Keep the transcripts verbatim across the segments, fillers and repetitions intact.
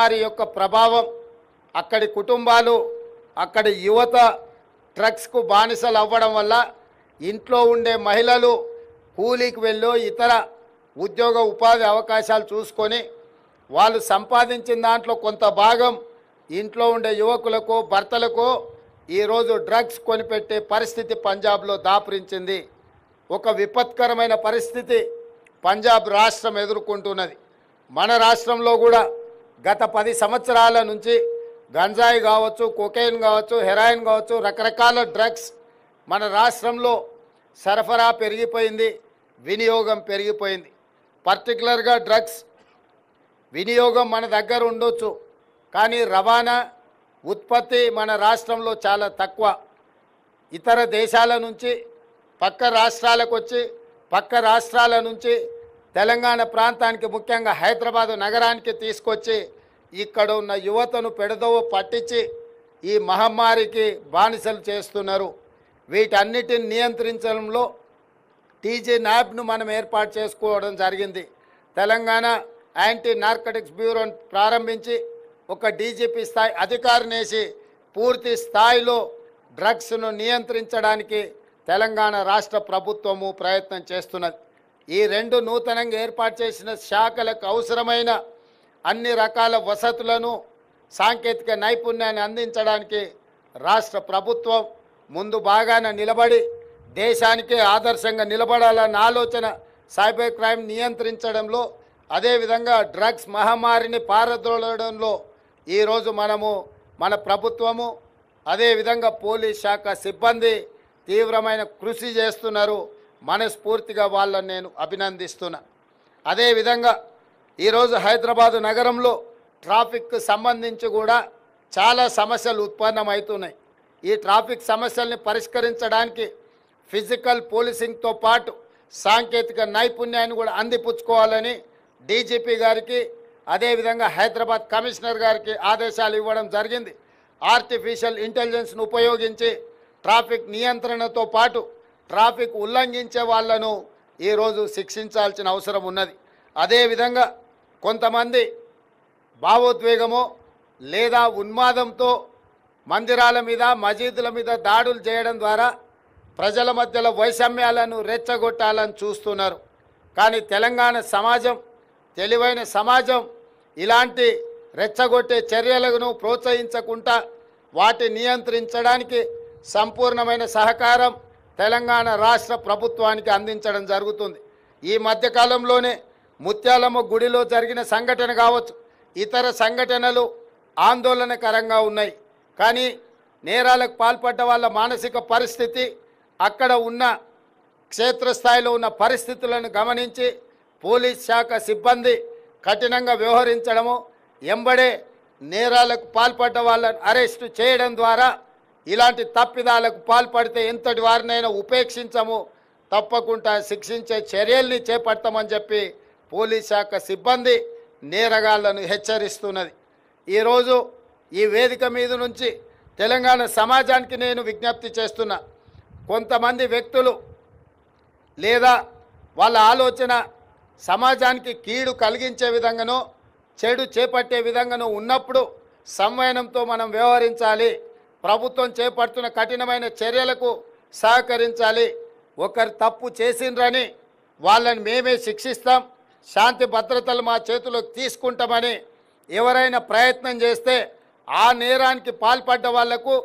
వారి యొక్క ప్రభావం అక్కడి కుటుంబాలు అక్కడి యువత డ్రగ్స్కు బానిసలు అవ్వడం వల్ల ఇంట్లో ఉండే మహిళలు కూలీకి వెళ్ళో ఇతర ఉద్యోగ ఉపాధి అవకాశాలు చూసుకొని వాళ్ళు సంపాదించిన దాంట్లో కొంత భాగం ఇంట్లో ఉండే యువకులకు భర్తలకు ఈరోజు డ్రగ్స్ కొనిపెట్టే పరిస్థితి పంజాబ్లో దాపురించింది. ఒక విపత్కరమైన పరిస్థితి పంజాబ్ రాష్ట్రం ఎదుర్కొంటున్నది. మన రాష్ట్రంలో కూడా గత పది సంవత్సరాల నుంచి గంజాయి కావచ్చు, కోకైన్ కావచ్చు, హెరాయిన్ కావచ్చు, రకరకాల డ్రగ్స్ మన రాష్ట్రంలో సరఫరా పెరిగిపోయింది, వినియోగం పెరిగిపోయింది. పర్టికులర్గా డ్రగ్స్ వినియోగం మన దగ్గర ఉండొచ్చు, కానీ రవాణా ఉత్పత్తి మన రాష్ట్రంలో చాలా తక్కువ. ఇతర దేశాల నుంచి పక్క రాష్ట్రాలకు వచ్చి పక్క రాష్ట్రాల నుంచి తెలంగాణ ప్రాంతానికి ముఖ్యంగా హైదరాబాదు నగరానికి తీసుకొచ్చి ఇక్కడ ఉన్న యువతను పెడదోవ పట్టించి ఈ మహమ్మారికి బానిసలు చేస్తున్నారు. వీటన్నిటిని నియంత్రించడంలో టీజీ న్యాబ్ను మనం ఏర్పాటు చేసుకోవడం జరిగింది. తెలంగాణ యాంటీ నార్కటిక్స్ బ్యూరోను ప్రారంభించి ఒక డీజీపీ స్థాయి అధికారినేసి పూర్తి స్థాయిలో డ్రగ్స్ను నియంత్రించడానికి తెలంగాణ రాష్ట్ర ప్రభుత్వము ప్రయత్నం చేస్తున్నది. ఈ రెండు నూతనంగా ఏర్పాటు చేసిన శాఖలకు అవసరమైన అన్ని రకాల వసతులను సాంకేతిక నైపుణ్యాన్ని అందించడానికి రాష్ట్ర ప్రభుత్వం ముందు బాగాన నిలబడి దేశానికే ఆదర్శంగా నిలబడాలన్న ఆలోచన సైబర్ క్రైమ్ నియంత్రించడంలో అదేవిధంగా డ్రగ్స్ మహమ్మారిని పారద్రోలడంలో ఈరోజు మనము మన ప్రభుత్వము అదేవిధంగా పోలీస్ శాఖ సిబ్బంది తీవ్రమైన కృషి చేస్తున్నారు. మనస్ఫూర్తిగా వాళ్ళని నేను అభినందిస్తున్నా. అదేవిధంగా ఈరోజు హైదరాబాదు నగరంలో ట్రాఫిక్కు సంబంధించి కూడా చాలా సమస్యలు ఉత్పన్నమవుతున్నాయి. ఈ ట్రాఫిక్ సమస్యల్ని పరిష్కరించడానికి ఫిజికల్ పోలీసింగ్తో పాటు సాంకేతిక నైపుణ్యాన్ని కూడా అందిపుచ్చుకోవాలని డీజీపీ గారికి అదేవిధంగా హైదరాబాద్ కమిషనర్ గారికి ఆదేశాలు ఇవ్వడం జరిగింది. ఆర్టిఫిషియల్ ఇంటెలిజెన్స్ను ఉపయోగించి ట్రాఫిక్ నియంత్రణతో పాటు ట్రాఫిక్ ఉల్లంఘించే వాళ్లను ఈరోజు శిక్షించాల్సిన అవసరం ఉన్నది. అదేవిధంగా కొంతమంది భావోద్వేగమో లేదా ఉన్మాదంతో మందిరాల మీద మసీదుల మీద దాడులు చేయడం ద్వారా ప్రజల మధ్యలో వైషమ్యాలను రెచ్చగొట్టాలని చూస్తున్నారు. కానీ తెలంగాణ సమాజం తెలివైన సమాజం ఇలాంటి రెచ్చగొట్టే చర్యలను ప్రోత్సహించకుండా వాటి నియంత్రించడానికి సంపూర్ణమైన సహకారం తెలంగాణ రాష్ట్ర ప్రభుత్వానికి అందించడం జరుగుతుంది. ఈ మధ్యకాలంలోనే ముత్యాలమ్మ గుడిలో జరిగిన సంఘటన కావచ్చు, ఇతర సంఘటనలు ఆందోళనకరంగా ఉన్నాయి. కానీ నేరాలకు పాల్పడ్డ వాళ్ళ మానసిక పరిస్థితి అక్కడ ఉన్న క్షేత్రస్థాయిలో ఉన్న పరిస్థితులను గమనించి పోలీస్ శాఖ సిబ్బంది కఠినంగా వ్యవహరించడము, ఎంబడే నేరాలకు పాల్పడ్డ వాళ్ళను అరెస్టు చేయడం ద్వారా ఇలాంటి తప్పిదాలకు పాల్పడితే ఎంతటి వారినైనా ఉపేక్షించము, తప్పకుండా శిక్షించే చర్యల్ని చేపడతామని చెప్పి పోలీస్ శాఖ సిబ్బంది నేరగాళ్లను హెచ్చరిస్తున్నది. ఈరోజు ఈ వేదిక మీద నుంచి తెలంగాణ సమాజానికి నేను విజ్ఞప్తి చేస్తున్నా. కొంతమంది వ్యక్తులు లేదా వాళ్ళ ఆలోచన సమాజానికి కీడు కలిగించే విధంగానో చెడు చేపట్టే విధంగానో ఉన్నప్పుడు సంయమనంతో మనం వ్యవహరించాలి. ప్రభుత్వం చేపడుతున్న కఠినమైన చర్యలకు సహకరించాలి. ఒకరు తప్పు చేసిండ్రని వాళ్ళని మేమే శిక్షిస్తాం, శాంతి భద్రతలు మా చేతిలోకి తీసుకుంటామని ఎవరైనా ప్రయత్నం చేస్తే ఆ నేరానికి పాల్పడ్డ వాళ్లకు,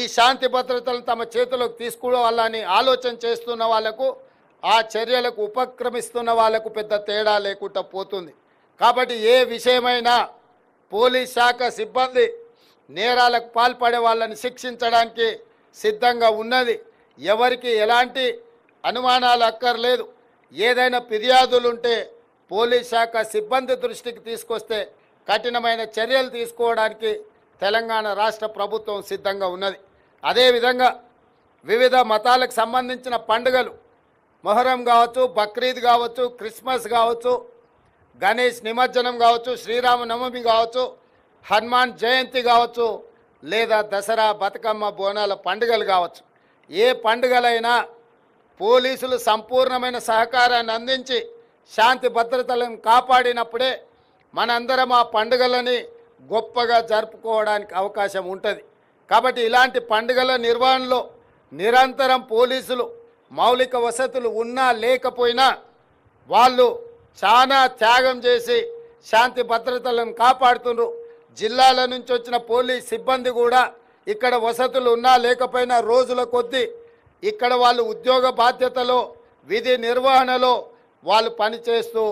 ఈ శాంతి భద్రతలను తమ చేతిలోకి తీసుకోవాలని ఆలోచన చేస్తున్న వాళ్లకు, ఆ చర్యలకు ఉపక్రమిస్తున్న వాళ్లకు పెద్ద తేడా లేకుండా పోతుంది. కాబట్టి ఏ విషయమైనా పోలీస్ శాఖ సిబ్బంది నేరాలకు పాల్పడే వాళ్ళని శిక్షించడానికి సిద్ధంగా ఉన్నది. ఎవరికి ఎలాంటి అనుమానాలు అక్కర్లేదు. ఏదైనా ఫిర్యాదులుంటే పోలీస్ శాఖ సిబ్బంది దృష్టికి తీసుకొస్తే కఠినమైన చర్యలు తీసుకోవడానికి తెలంగాణ రాష్ట్ర ప్రభుత్వం సిద్ధంగా ఉన్నది. అదేవిధంగా వివిధ మతాలకు సంబంధించిన పండుగలు, మొహరం కావచ్చు, బక్రీద్ కావచ్చు, క్రిస్మస్ కావచ్చు, గణేష్ నిమజ్జనం కావచ్చు, శ్రీరామనవమి కావచ్చు, హనుమాన్ జయంతి కావచ్చు, లేదా దసరా, బతుకమ్మ, బోనాల పండుగలు కావచ్చు, ఏ పండుగలైనా పోలీసులు సంపూర్ణమైన సహకారాన్ని అందించి శాంతి భద్రతలను కాపాడినప్పుడే మనందరం ఆ పండుగలని గొప్పగా జరుపుకోవడానికి అవకాశం ఉంటుంది కాబట్టి ఇలాంటి పండుగల నిర్వహణలో నిరంతరం పోలీసులు మౌలిక వసతులు ఉన్నా లేకపోయినా వాళ్ళు చాలా త్యాగం చేసి శాంతి భద్రతలను కాపాడుతున్నారు జిల్లాల నుంచి వచ్చిన పోలీస్ సిబ్బంది కూడా ఇక్కడ వసతులు ఉన్నా లేకపోయినా రోజుల కొద్దీ ఇక్కడ వాళ్ళు ఉద్యోగ బాధ్యతలో విధి నిర్వహణలో వాళ్ళు పనిచేస్తూ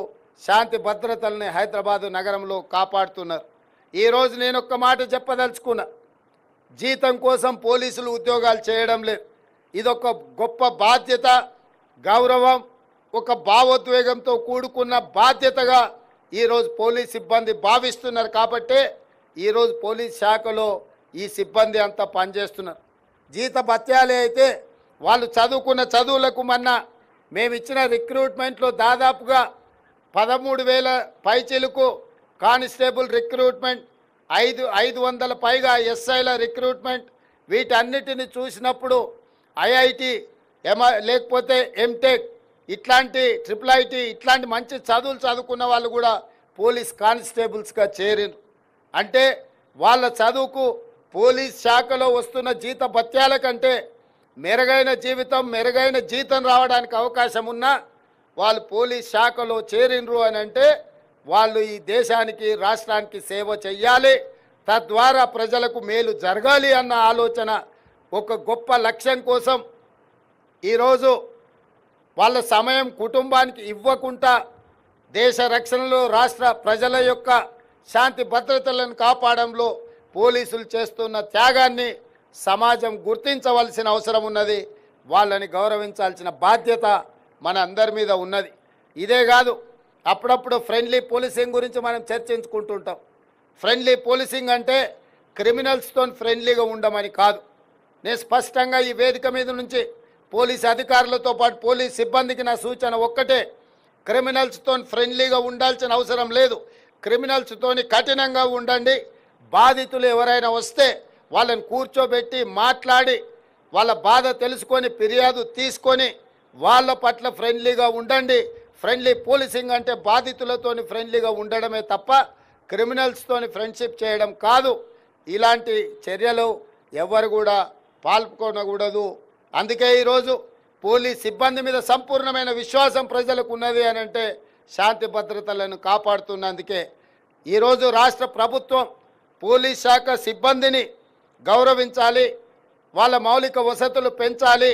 శాంతి భద్రతల్ని హైదరాబాదు నగరంలో కాపాడుతున్నారు ఈ రోజు నేను ఒక్క మాట చెప్పదలుచుకున్నా జీతం కోసం పోలీసులు ఉద్యోగాలు చేయడం లేదు ఇదొక గొప్ప బాధ్యత గౌరవం ఒక భావోద్వేగంతో కూడుకున్న బాధ్యతగా ఈ రోజు పోలీస్ సిబ్బంది భావిస్తున్నారు కాబట్టి ఈ రోజు పోలీస్ శాఖలో ఈ సిబ్బంది అంతా పనిచేస్తున్నారు జీతభత్యాలే అయితే వాళ్ళు చదువుకున్న చదువులకు మన్నా మేము ఇచ్చిన రిక్రూట్మెంట్లో దాదాపుగా పదమూడు వేల పైచీలకు కానిస్టేబుల్ రిక్రూట్మెంట్ ఐదు ఐదు వందల పైగా ఎస్ఐల రిక్రూట్మెంట్ వీటన్నిటిని చూసినప్పుడు ఐఐటి ఎమ లేకపోతే ఎంటెక్ ఇట్లాంటి ట్రిపుల్ ఐటీ ఇట్లాంటి మంచి చదువులు చదువుకున్న వాళ్ళు కూడా పోలీస్ కానిస్టేబుల్స్గా చేరిరు అంటే వాళ్ళ చదువుకు పోలీస్ శాఖలో వస్తున్న జీత భత్యాల కంటే మెరుగైన జీవితం మెరుగైన జీతం రావడానికి అవకాశం ఉన్నా వాళ్ళు పోలీస్ శాఖలో చేరినరు అని అంటే వాళ్ళు ఈ దేశానికి రాష్ట్రానికి సేవ చేయాలి తద్వారా ప్రజలకు మేలు జరగాలి అన్న ఆలోచన ఒక గొప్ప లక్ష్యం కోసం ఈరోజు వాళ్ళ సమయం కుటుంబానికి ఇవ్వకుండా దేశ రక్షణలో రాష్ట్ర ప్రజల యొక్క శాంతి భద్రతలను కాపాడంలో పోలీసులు చేస్తున్న త్యాగాన్ని సమాజం గుర్తించవలసిన అవసరం ఉన్నది వాళ్ళని గౌరవించాల్సిన బాధ్యత మన అందరి మీద ఉన్నది ఇదే కాదు అప్పుడప్పుడు ఫ్రెండ్లీ పోలీసింగ్ గురించి మనం చర్చించుకుంటుంటాం ఫ్రెండ్లీ పోలీసింగ్ అంటే క్రిమినల్స్తో ఫ్రెండ్లీగా ఉండమని కాదు నేను స్పష్టంగా ఈ వేదిక మీద నుంచి పోలీస్ అధికారులతో పాటు పోలీస్ సిబ్బందికి నా సూచన ఒక్కటే క్రిమినల్స్తో ఫ్రెండ్లీగా ఉండాల్సిన అవసరం లేదు క్రిమినల్స్తోని కఠినంగా ఉండండి బాధితులు ఎవరైనా వస్తే వాళ్ళని కూర్చోబెట్టి మాట్లాడి వాళ్ళ బాధ తెలుసుకొని ఫిర్యాదు తీసుకొని వాళ్ళ పట్ల ఫ్రెండ్లీగా ఉండండి ఫ్రెండ్లీ పోలీసింగ్ అంటే బాధితులతోని ఫ్రెండ్లీగా ఉండడమే తప్ప క్రిమినల్స్తోని ఫ్రెండ్షిప్ చేయడం కాదు ఇలాంటి చర్యలు ఎవరు కూడా పాల్గొనకూడదు అందుకే ఈరోజు పోలీస్ సిబ్బంది మీద సంపూర్ణమైన విశ్వాసం ప్రజలకు ఉన్నది అని అంటే శాంతి భద్రతలను కాపాడుతున్నందుకే ఈరోజు రాష్ట్ర ప్రభుత్వం పోలీస్ శాఖ సిబ్బందిని గౌరవించాలి వాళ్ళ మౌలిక వసతులు పెంచాలి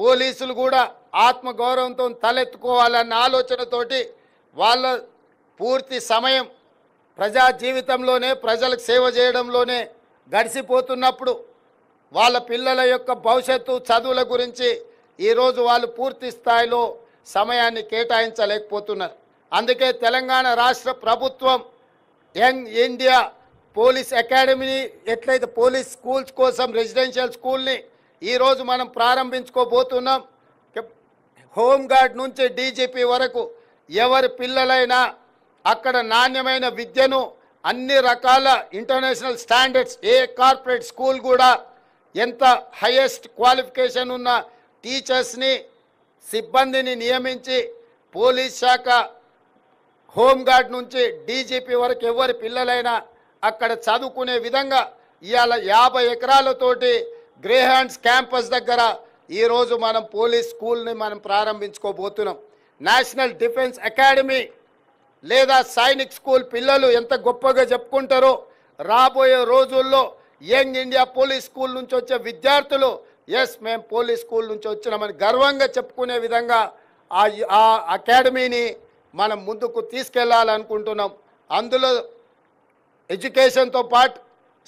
పోలీసులు కూడా ఆత్మగౌరవంతో తలెత్తుకోవాలన్న ఆలోచనతోటి వాళ్ళ పూర్తి సమయం ప్రజా జీవితంలోనే ప్రజలకు సేవ చేయడంలోనే గడిచిపోతున్నప్పుడు వాళ్ళ పిల్లల యొక్క భవిష్యత్తు చదువుల గురించి ఈరోజు వాళ్ళు పూర్తి స్థాయిలో సమయాన్ని కేటాయించలేకపోతున్నారు అందుకే తెలంగాణ రాష్ట్ర ప్రభుత్వం యంగ్ ఇండియా పోలీస్ అకాడమీని ఎట్లయితే పోలీస్ స్కూల్స్ కోసం రెసిడెన్షియల్ స్కూల్ని ఈరోజు మనం ప్రారంభించుకోబోతున్నాం హోంగార్డ్ నుంచి డీజీపీ వరకు ఎవరి పిల్లలైనా అక్కడ నాణ్యమైన విద్యను అన్ని రకాల ఇంటర్నేషనల్ స్టాండర్డ్స్ ఏ కార్పొరేట్ స్కూల్ కూడా ఎంత హైయెస్ట్ క్వాలిఫికేషన్ ఉన్న టీచర్స్ని సిబ్బందిని నియమించి పోలీస్ శాఖ హోంగార్డ్ నుంచి డీజీపీ వరకు ఎవరి పిల్లలైనా అక్కడ చదువుకునే విధంగా ఇవాళ యాభై ఎకరాలతోటి గ్రేహాండ్స్ క్యాంపస్ దగ్గర ఈరోజు మనం పోలీస్ స్కూల్ని మనం ప్రారంభించుకోబోతున్నాం నేషనల్ డిఫెన్స్ అకాడమీ లేదా సైనిక్ స్కూల్ పిల్లలు ఎంత గొప్పగా చెప్పుకుంటారో రాబోయే రోజుల్లో యంగ్ ఇండియా పోలీస్ స్కూల్ నుంచి వచ్చే విద్యార్థులు ఎస్ మేము పోలీస్ స్కూల్ నుంచి వచ్చినామని గర్వంగా చెప్పుకునే విధంగా ఆ అకాడమీని మనం ముందుకు తీసుకెళ్లాలనుకుంటున్నాం అందులో ఎడ్యుకేషన్తో పాటు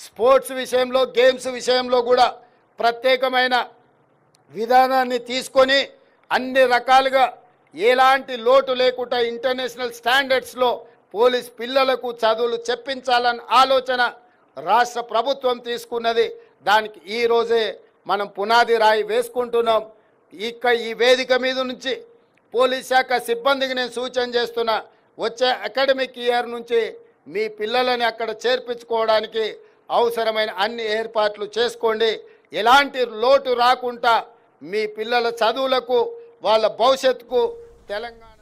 స్పోర్ట్స్ విషయంలో గేమ్స్ విషయంలో కూడా ప్రత్యేకమైన విధానాన్ని తీసుకొని అన్ని రకాలుగా ఎలాంటి లోటు లేకుండా ఇంటర్నేషనల్ స్టాండర్డ్స్లో పోలీస్ పిల్లలకు చదువులు చెప్పించాలన్న ఆలోచన రాష్ట్ర ప్రభుత్వం తీసుకున్నది దానికి ఈరోజే మనం పునాది రాయి వేసుకుంటున్నాం ఇక ఈ వేదిక మీద నుంచి పోలీస్ శాఖ సిబ్బందికి నేను సూచన చేస్తున్నా వచ్చే అకాడమిక్ ఇయర్ నుంచి మీ పిల్లలని అక్కడ చేర్పించుకోవడానికి అవసరమైన అన్ని ఏర్పాట్లు చేసుకోండి ఎలాంటి లోటు రాకుండా మీ పిల్లల చదువులకు వాళ్ళ భవిష్యత్తుకు తెలంగాణ